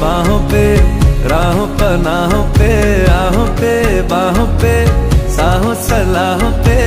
बाहों पे, राहों पनाहों पे, आहों पे, बाहों पे, साहों सलाहों पे,